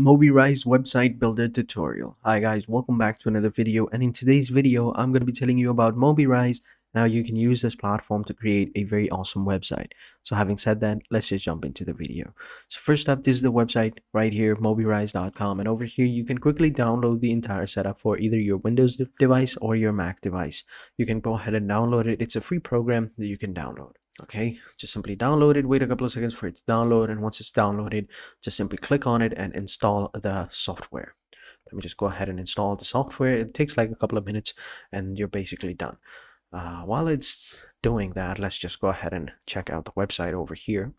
Mobirise website builder tutorial. Hi guys, welcome back to another video, and in today's video I'm going to be telling you about Mobirise. Now you can use this platform to create a very awesome website. So having said that, let's just jump into the video. So first up, this is the website right here, mobirise.com, and over here you can quickly download the entire setup for either your Windows device or your Mac device. You can go ahead and download it. It's a free program that you can download. Okay, just simply download it, wait a couple of seconds for it to download, and once it's downloaded, just simply click on it and install the software. Let me just go ahead and install the software. It takes like a couple of minutes and you're basically done. While it's doing that, let's just go ahead and check out the website over here.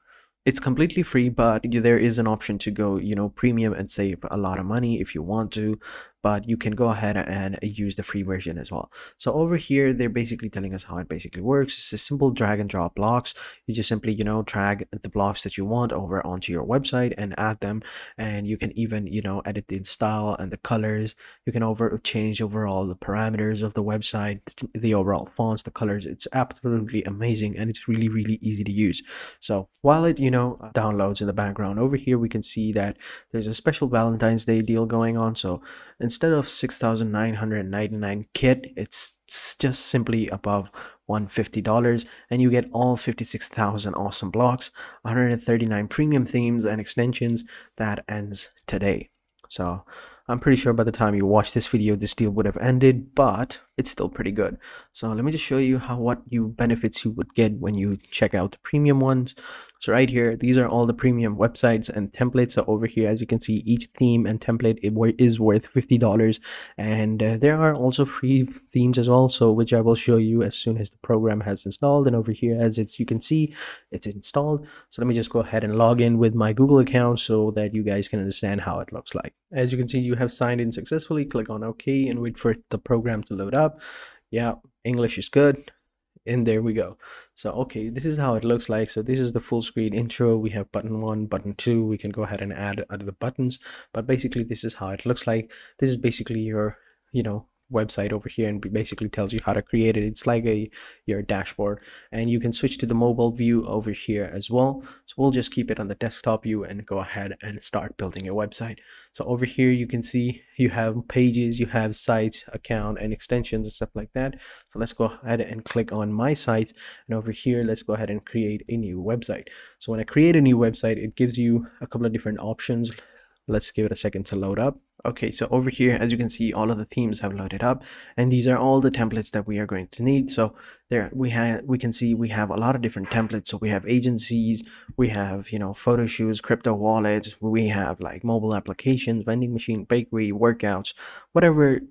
It's completely free, but there is an option to go, premium and save a lot of money if you want to, but you can go ahead and use the free version as well. So over here, they're basically telling us how it basically works. It's a simple drag and drop blocks. You just simply, drag the blocks that you want over onto your website and add them. And you can even, edit the style and the colors. You can change overall the parameters of the website, the overall fonts, the colors. It's absolutely amazing, and it's really, really easy to use. So while it, downloads in the background, over here we can see that there's a special Valentine's Day deal going on. So instead of 6,999 kit, it's just simply above $150, and you get all 56,000 awesome blocks, 139 premium themes and extensions. That ends today. So I'm pretty sure by the time you watch this video, this deal would have ended, but it's still pretty good. So let me just show you what benefits you would get when you check out the premium ones. So right here, these are all the premium websites and templates. So over here, as you can see, each theme and template is worth $50, and there are also free themes as well, so which I will show you as soon as the program has installed. And over here, you can see, it's installed. So let me just go ahead and log in with my Google account so that you guys can understand how it looks like. As you can see, you have signed in successfully. Click on OK and wait for the program to load up. Yeah, English is good, and there we go. So okay, this is how it looks like. So this is the full screen intro. We have button 1, button 2. We can go ahead and add other buttons, but basically this is how it looks like. This is basically your website over here, and basically tells you how to create it. It's like your dashboard, and you can switch to the mobile view over here as well. So we'll just keep it on the desktop view and go ahead and start building your website. So over here you can see you have pages, you have sites, account, and extensions and stuff like that. So let's go ahead and click on my site, and over here let's go ahead and create a new website. So when I create a new website, it gives you a couple of different options. Let's give it a second to load up. Okay, so over here, as you can see, all of the themes have loaded up, and these are all the templates that we are going to need. So there we can see we have a lot of different templates. So we have agencies, we have photo shoots, crypto wallets, we have like mobile applications, vending machine, bakery, workouts, whatever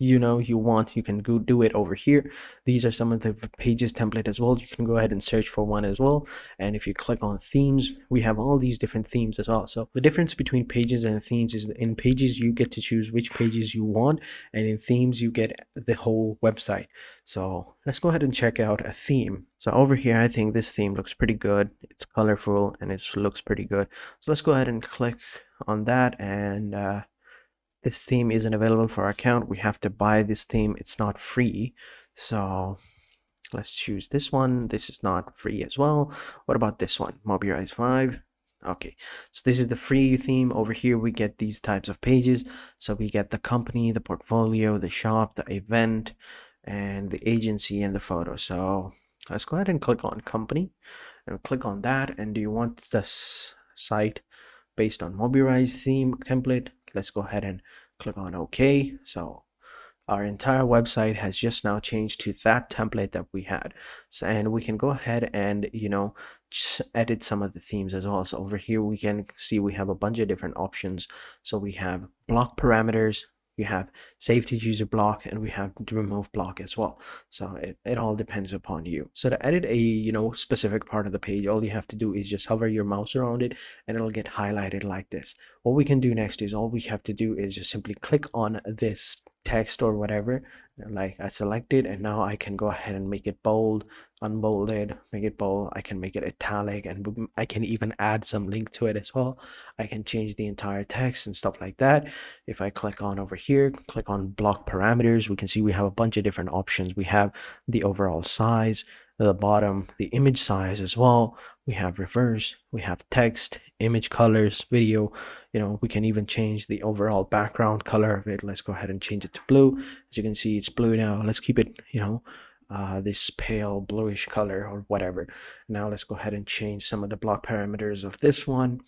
you want, you can go do it over here. These are some of the pages template as well. You can go ahead and search for one as well, and if you click on themes, we have all these different themes as well. So the difference between pages and themes is that in pages you get to choose which pages you want, and in themes you get the whole website. So let's go ahead and check out a theme. So over here, I think this theme looks pretty good. It's colorful and it looks pretty good, so let's go ahead and click on that. And this theme isn't available for our account. We have to buy this theme. It's not free. So let's choose this one. This is not free as well. What about this one? Mobirise 5. Okay, so this is the free theme. Over here we get these types of pages. So we get the company, the portfolio, the shop, the event, and the agency, and the photo. So let's go ahead and click on company and click on that. And do you want this site based on Mobirise theme template? Let's go ahead and click on OK. So our entire website has just now changed to that template that we had. So, and we can go ahead and just edit some of the themes as well. So over here we can see we have a bunch of different options. So we have block parameters, we have save to user block, and we have remove block as well. So it all depends upon you. So to edit a specific part of the page, all you have to do is just hover your mouse around it and it'll get highlighted like this. What we can do next is all we have to do is just simply click on this text or whatever, like I selected, and now I can go ahead and make it bold, unbolded, make it bold. I can make it italic, and I can even add some link to it as well. I can change the entire text and stuff like that. If I click on over here, click on block parameters, we can see we have a bunch of different options. We have the overall size, the bottom, the image size as well. we have reverse, we have text, image colors, video. You know, we can even change the overall background color of it. Let's go ahead and change it to blue. As you can see, it's blue now. Let's keep it, you know, this pale bluish color or whatever. Now let's go ahead and change some of the block parameters of this one.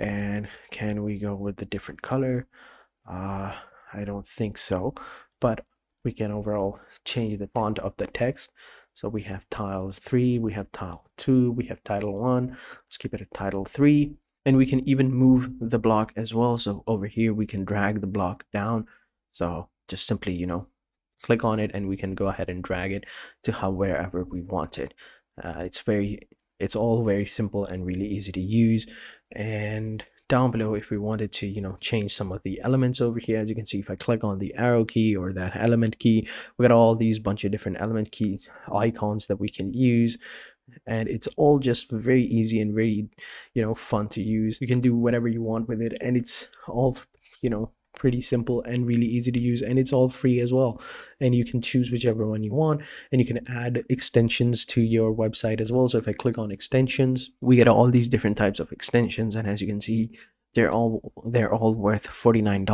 And can we go with the different color? I don't think so, but we can overall change the font of the text. So we have tiles 3, we have tile 2, we have title 1. Let's keep it at title 3. And we can even move the block as well. So over here, we can drag the block down. So just simply, you know, click on it and we can go ahead and drag it to wherever we want it. It's all very simple and really easy to use. And down below, if we wanted to, you know, change some of the elements over here, as you can see, if I click on the arrow key or that element key, we got all these bunch of different element key icons that we can use. And it's all just very easy and very, you know, fun to use. You can do whatever you want with it, and it's all, you know, pretty simple and really easy to use, and it's all free as well. And you can choose whichever one you want, and you can add extensions to your website as well. So if I click on extensions, we get all these different types of extensions, and as you can see, they're all worth $49,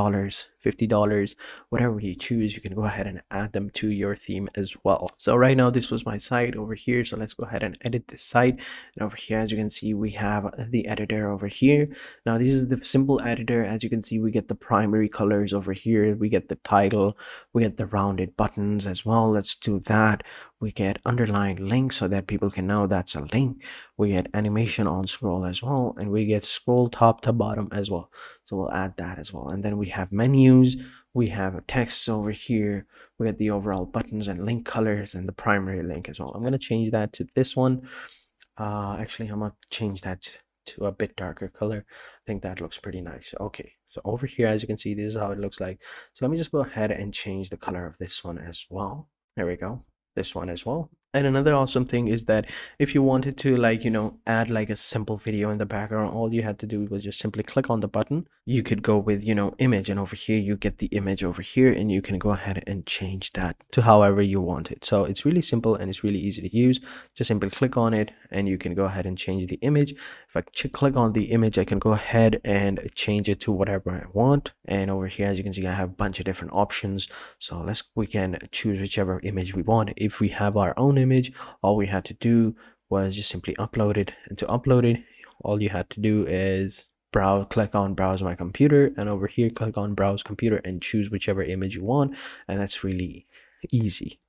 $50, whatever you choose. You can go ahead and add them to your theme as well. So right now, this was my site over here. So let's go ahead and edit this site. And over here, as you can see, we have the editor over here. Now, this is the simple editor. As you can see, we get the primary colors over here. We get the title. We get the rounded buttons as well. Let's do that. We get underlined links so that people can know that's a link. We get animation on scroll as well. And we get scroll top to bottom as well. So we'll add that as well. And then we have menus. We have texts over here. We get the overall buttons and link colors and the primary link as well. I'm going to change that to this one. Actually, I'm going to change that to a bit darker color. I think that looks pretty nice. Okay. So over here, as you can see, this is how it looks like. So let me just go ahead and change the color of this one as well. There we go. This one as well. And another awesome thing is that if you wanted to, like, you know, add like a simple video in the background, all you had to do was just simply click on the button. You could go with, you know, image, and over here you get the image over here, and you can go ahead and change that to however you want it. So it's really simple and it's really easy to use. Just simply click on it and you can go ahead and change the image. If I click on the image, I can go ahead and change it to whatever I want. And over here, as you can see, I have a bunch of different options. So we can choose whichever image we want. If we have our own image, all we had to do was just simply upload it, and to upload it, all you had to do is click on browse my computer, and over here click on browse computer and choose whichever image you want, and that's really easy.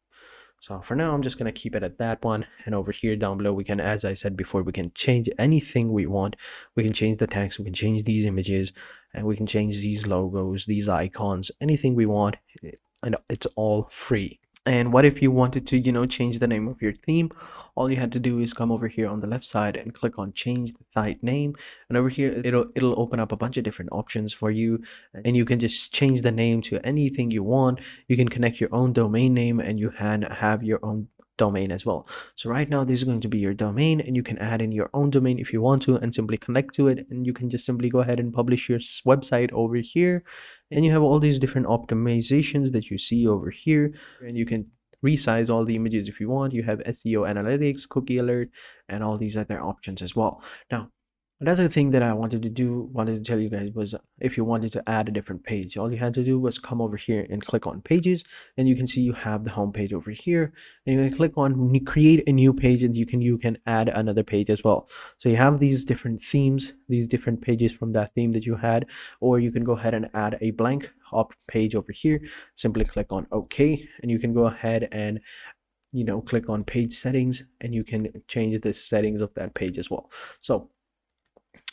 So for now, I'm just going to keep it at that one. And over here down below, we can, as I said before, we can change anything we want. We can change the text, we can change these images, and we can change these logos, these icons, anything we want, and it's all free. And what if you wanted to, you know, change the name of your theme? All you had to do is come over here on the left side and click on change the site name, and over here it'll open up a bunch of different options for you, and you can just change the name to anything you want. You can connect your own domain name, and you can have your own domain as well. So right now, this is going to be your domain, and you can add in your own domain if you want to, and simply connect to it, and you can just simply go ahead and publish your website over here. And you have all these different optimizations that you see over here, and you can resize all the images if you want. You have SEO analytics, cookie alert, and all these other options as well. Now, another thing that I wanted to tell you guys was, if you wanted to add a different page, all you had to do was come over here and click on pages, and you can see you have the home page over here, and you can click on create a new page, and you can add another page as well. So you have these different themes, these different pages from that theme that you had, or you can go ahead and add a blank page over here. Simply click on OK, and you can go ahead and, you know, click on page settings, and you can change the settings of that page as well. So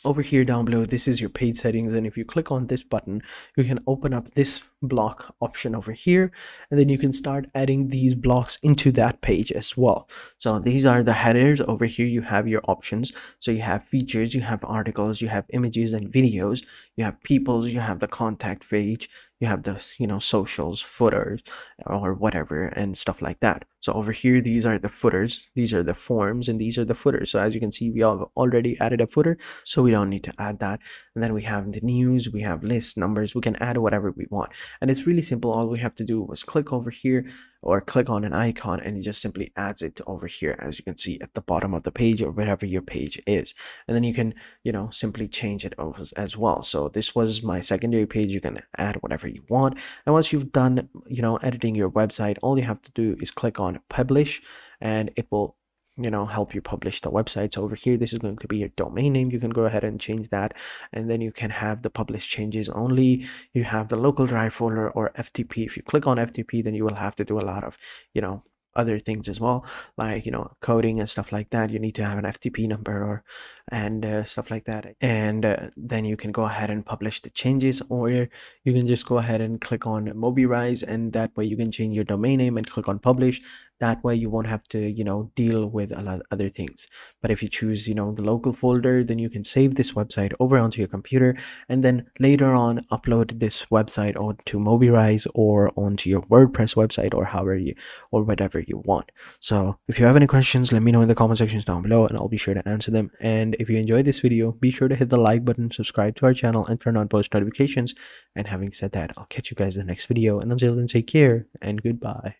over here down below, this is your page settings, and if you click on this button, you can open up this block option over here, and then you can start adding these blocks into that page as well. So these are the headers. Over here you have your options. So you have features, you have articles, you have images and videos, you have peoples, you have the contact page, you have the, you know, socials, footers, or whatever, and stuff like that. So over here, these are the footers, these are the forms, and these are the footers. So as you can see, we have already added a footer, so we don't need to add that. And then we have the news, we have lists, numbers. We can add whatever we want, and it's really simple. All we have to do was click over here, or click on an icon, and it just simply adds it over here, as you can see at the bottom of the page or wherever your page is. And then you can, you know, simply change it over as well. So this was my secondary page. You can add whatever you want. And once you've done, you know, editing your website, all you have to do is click on publish, and it will, you know, help you publish the website. So over here, this is going to be your domain name. You can go ahead and change that, and then you can have the published changes only. You have the local drive folder or FTP. If you click on FTP, then you will have to do a lot of, you know, other things as well, like, you know, coding and stuff like that. You need to have an FTP number or stuff like that, and then you can go ahead and publish the changes, or you can just go ahead and click on Mobirise, and that way you can change your domain name and click on publish. That way you won't have to, you know, deal with a lot of other things. But if you choose, you know, the local folder, then you can save this website over onto your computer, and then later on upload this website onto Mobirise or onto your WordPress website, or however you, or whatever you want. So if you have any questions, let me know in the comment sections down below, and I'll be sure to answer them. And if you enjoyed this video, be sure to hit the like button, subscribe to our channel, and turn on post notifications. And having said that, I'll catch you guys in the next video, and until then, take care and goodbye.